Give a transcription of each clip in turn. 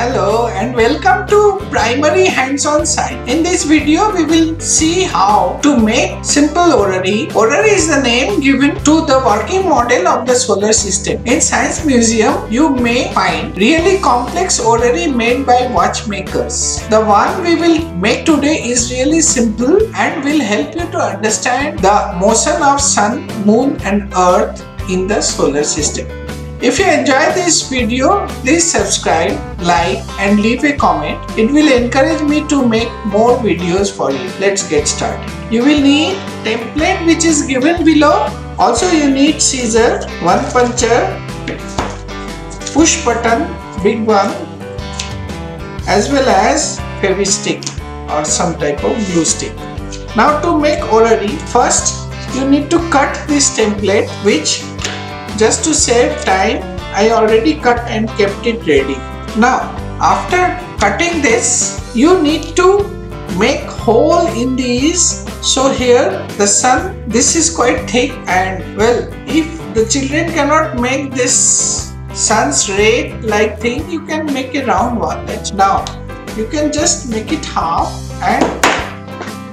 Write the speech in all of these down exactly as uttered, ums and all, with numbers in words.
Hello and welcome to Primary Hands-On Side. In this video we will see how to make simple orrery. Orrery is the name given to the working model of the solar system. In Science Museum you may find really complex orrery made by watchmakers. The one we will make today is really simple and will help you to understand the motion of Sun, Moon and Earth in the solar system. If you enjoy this video, please subscribe, like and leave a comment. It will encourage me to make more videos for you. Let's get started. You will need template which is given below. Also you need scissors, one puncher, push button, big one, as well as fevistick or some type of glue stick. Now to make orrery, first you need to cut this template, which just to save time, I already cut and kept it ready. Now, after cutting this, you need to make hole in these. So here the sun, this is quite thick, and well, if the children cannot make this sun's ray like thing, you can make a round one. Now, you can just make it half and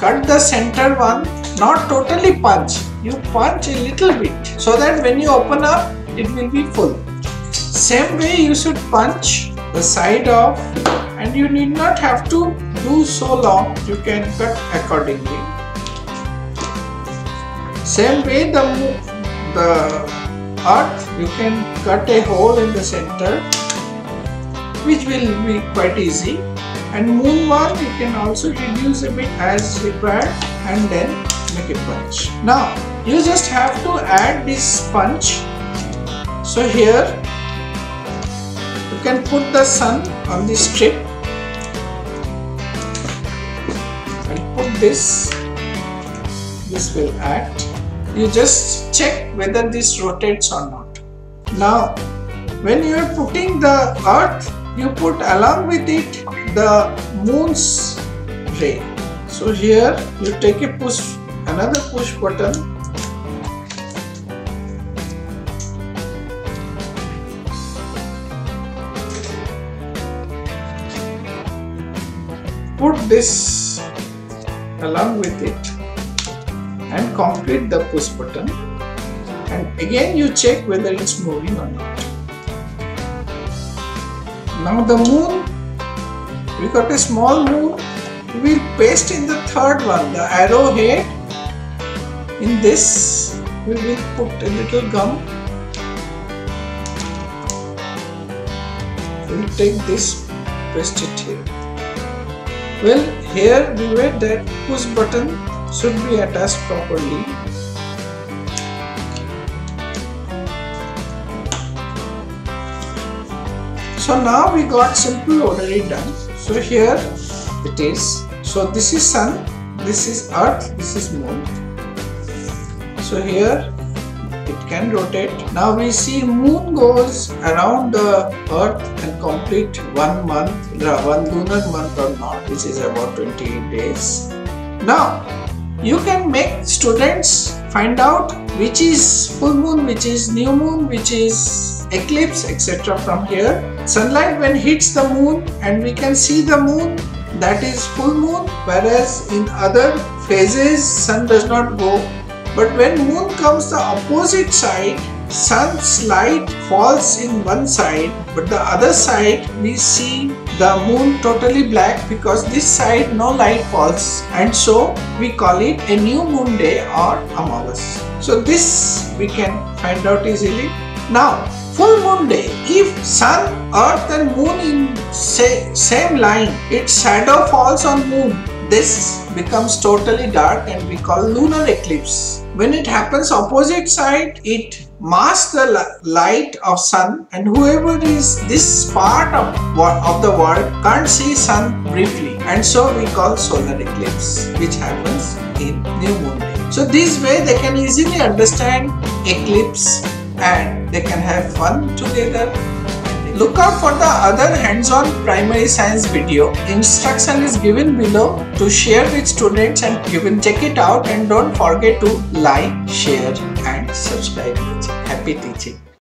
cut the center one, not totally punch. You punch a little bit so that when you open up it will be full. Same way you should punch the side off, and you need not have to do so long, you can cut accordingly. Same way the, the earth, you can cut a hole in the center, which will be quite easy. And moon one you can also reduce a bit as required and then make a punch. Now you just have to add this punch. So here you can put the sun on this strip and put this. This will act. You just check whether this rotates or not. Now when you are putting the earth, you put along with it the moon's ray. So here you take a push, another push button, put this along with it and complete the push button, and again you check whether it's moving or not. Now the moon, we got a small moon, we will paste in the third one, the arrow head. In this we will put a little gum. We will take this, paste it here. Well, here beware that push button should be attached properly. So now we got simple orrery done. So here it is. So this is sun, this is earth, this is moon. So here it can rotate. Now we see moon goes around the earth and complete one month, one lunar month or not, which is about twenty-eight days. Now you can make students find out which is full moon, which is new moon, which is eclipse, et cetera from here. Sunlight when hits the moon and we can see the moon, that is full moon, whereas in other phases sun does not go. But when moon comes the opposite side, sun's light falls in one side, but the other side we see the moon totally black, because this side no light falls, and so we call it a new moon day or amavas. So this we can find out easily. Now full moon day, if sun, earth and moon in say, same line, its shadow falls on moon. This becomes totally dark and we call lunar eclipse. When it happens opposite side, it masks the light of sun, and whoever is this part of, of the world can't see sun briefly, and so we call solar eclipse, which happens in new moon day. So this way they can easily understand eclipse and they can have fun together. Look out for the other hands-on primary science video. Instruction is given below to share with students, and you can check it out, and don't forget to like, share and subscribe. Happy teaching!